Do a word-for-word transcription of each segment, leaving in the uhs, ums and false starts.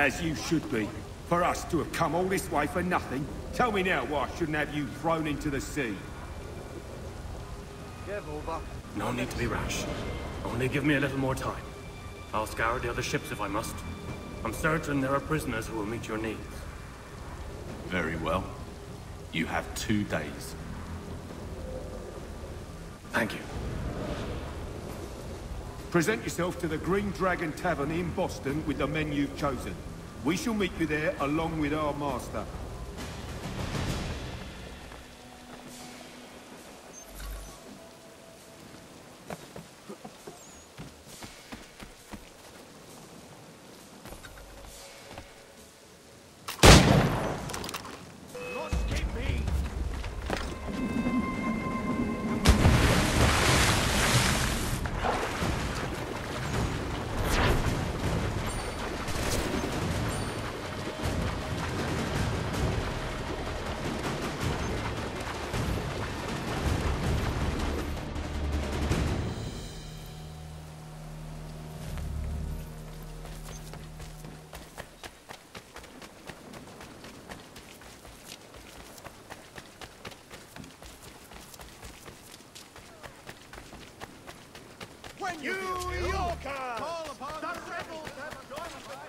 As you should be. For us to have come all this way for nothing. Tell me now why I shouldn't have you thrown into the sea. No need to be rash. Only give me a little more time. I'll scour the other ships if I must. I'm certain there are prisoners who will meet your needs. Very well. You have two days. Thank you. Present yourself to the Green Dragon Tavern in Boston with the men you've chosen. We shall meet you there along with our master. New Yorker! Call upon the rebels have joined us.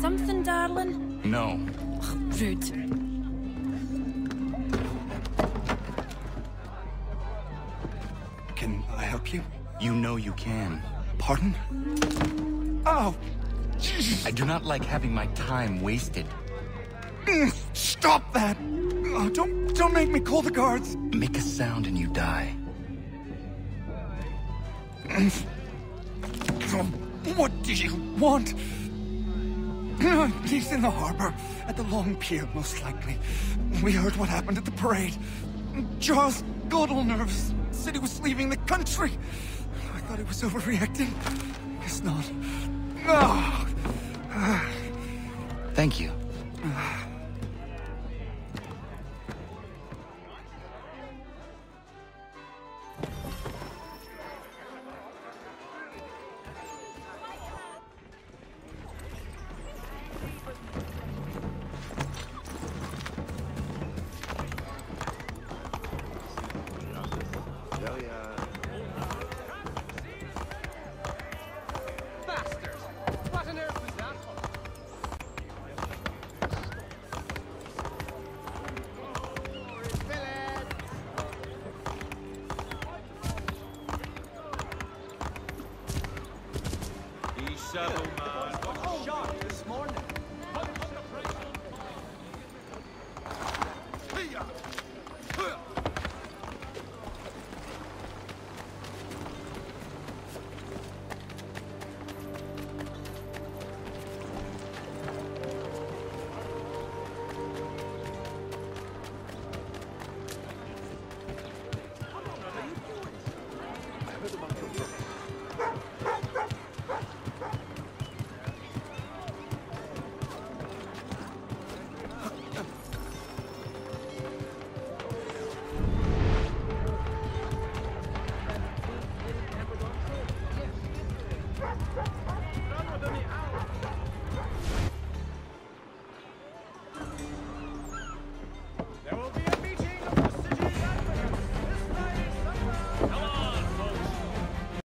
Something, darling? No. Oh, rude. Can I help you? You know you can. Pardon? Oh! I do not like having my time wasted. Stop that! Oh, don't, don't make me call the guards! Make a sound and you die. What do you want? He's in the harbor, at the Long Pier, most likely. We heard what happened at the parade. Jaws got all nervous, said he was leaving the country. I thought he was overreacting. Guess not. Oh. Thank you. Double